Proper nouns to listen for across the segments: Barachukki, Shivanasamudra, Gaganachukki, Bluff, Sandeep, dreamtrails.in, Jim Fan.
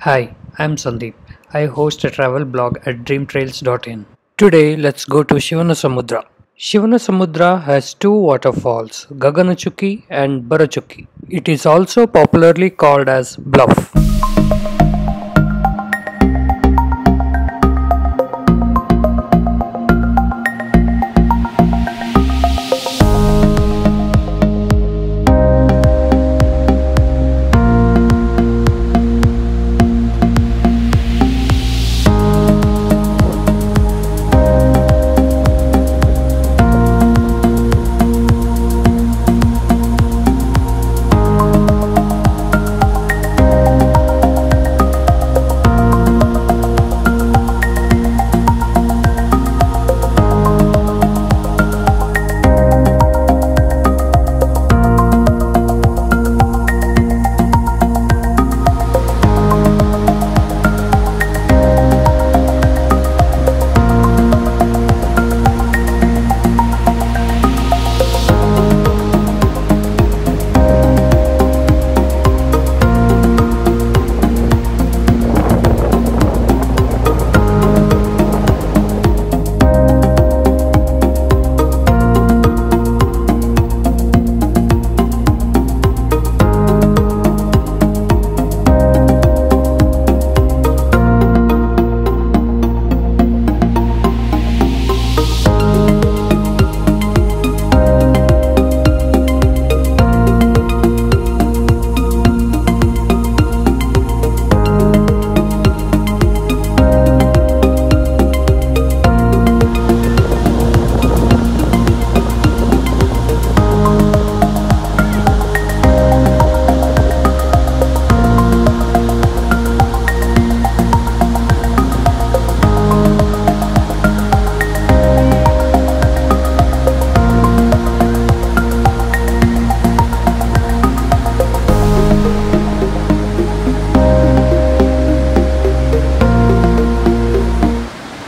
Hi, I'm Sandeep. I host a travel blog at dreamtrails.in. Today, let's go to Shivanasamudra. Shivanasamudra has two waterfalls, Gaganachukki and Barachukki. It is also popularly called as Bluff.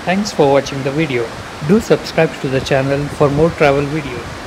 Thanks for watching the video. Do subscribe to the channel for more travel videos.